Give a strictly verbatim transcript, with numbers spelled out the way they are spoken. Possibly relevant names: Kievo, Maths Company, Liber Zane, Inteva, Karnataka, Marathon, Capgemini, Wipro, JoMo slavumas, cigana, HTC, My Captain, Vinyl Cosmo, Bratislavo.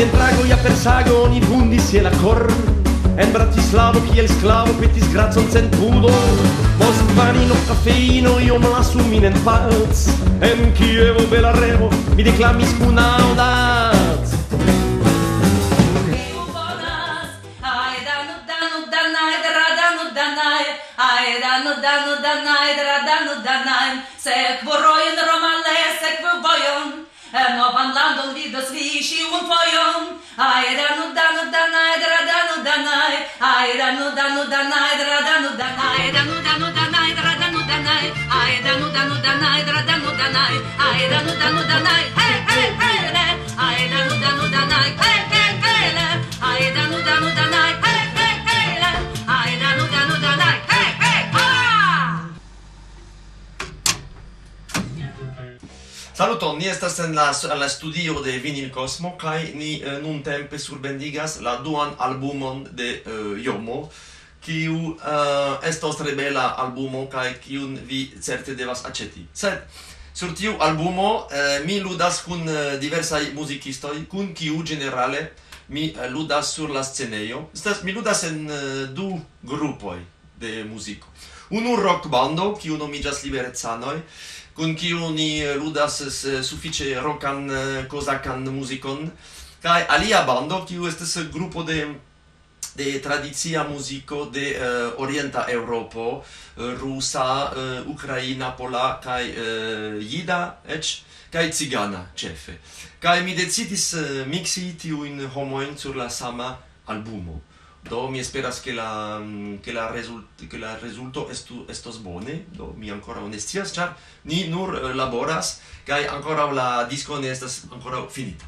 Njen trago ja persago ni vundis je la kor. En Bratislavo kiel sklavo petis gracon cent pudor. Post vanino kafeino io malasumin en pac. En Kievo Belarevo mi deklamis kun aŭdaco. Danu danai, danu danai, sekvu rojen romale, sekvu bojon, novan landon vidos vi iun fojon. Ai danu danu danai, danu danai, ai danu danu danai, danu danai, danu danu danai, danu danai, ai danu danu danai, danu danai, ai danu danu danai, hey hey hey le, ai danu danu danai, hey hey hey le, ai danu danu danai, hey hey hey le, ai danu danu danai, hey hey. Saluton, ni estas en la, la studio de Vinyl Cosmo, kaj ni eh, nun tempe surbendigas la duan albumon de eh, JoMo, kiu eh, estos tre bela albumo kaj kiun vi certe devas aĉeti. Sed sur tiu albumo eh, mi ludas kun eh, diversaj muzikistoj, kun kiu generale mi eh, ludas sur la scenejo. Estas, mi ludas en eh, du grupoj de muziko. Unu rock bando, kiu nomiĝas Liber Zane, kun kiu ni ludas sufiĉe rockan, kozakan muzikon, kaj alia bando, kiu estas grupo de, de tradicia muziko de uh, orienta Eŭropo, rusa, uh, ukraina, pola kaj uh, jida eĉ kaj cigana ĉefe. Kaj mi decidis uh, miksi tiujn homojn sur la sama albumo. Do mi esperas che la che la result che la resulto estu estos bone. Do mi ancora onestias, char ni nur laboras, kaj ancora la disco ne estas ancora finita.